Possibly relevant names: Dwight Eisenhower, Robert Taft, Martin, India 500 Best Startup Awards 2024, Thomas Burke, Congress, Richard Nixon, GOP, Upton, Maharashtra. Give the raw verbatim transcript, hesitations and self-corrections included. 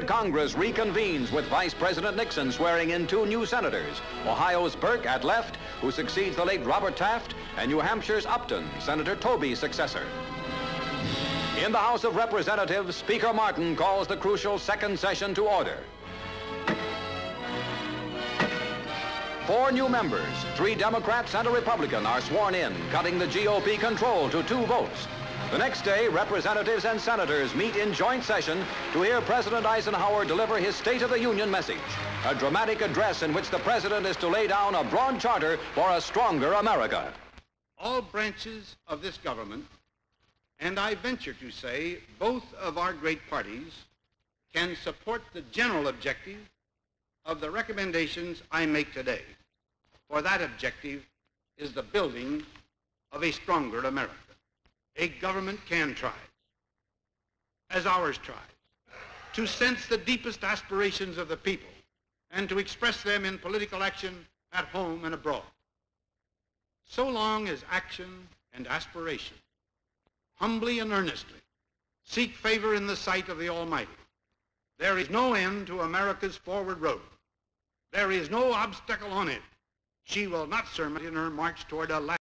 third Congress reconvenes with Vice President Nixon swearing in two new senators, Ohio's Burke at left, who succeeds the late Robert Taft, and New Hampshire's Upton, Senator Toby's successor. In the House of Representatives, Speaker Martin calls the crucial second session to order. Four new members, three Democrats and a Republican, are sworn in, cutting the G O P control to two votes. The next day, representatives and senators meet in joint session to hear President Eisenhower deliver his State of the Union message, a dramatic address in which the president is to lay down a broad charter for a stronger America. All branches of this government, and I venture to say both of our great parties, can support the general objective of the recommendations I make today. For that objective is the building of a stronger America. A government can try, as ours tries, to sense the deepest aspirations of the people and to express them in political action at home and abroad. So long as action and aspiration humbly and earnestly seek favor in the sight of the Almighty, there is no end to America's forward road. There is no obstacle on it she will not surmount in her march toward a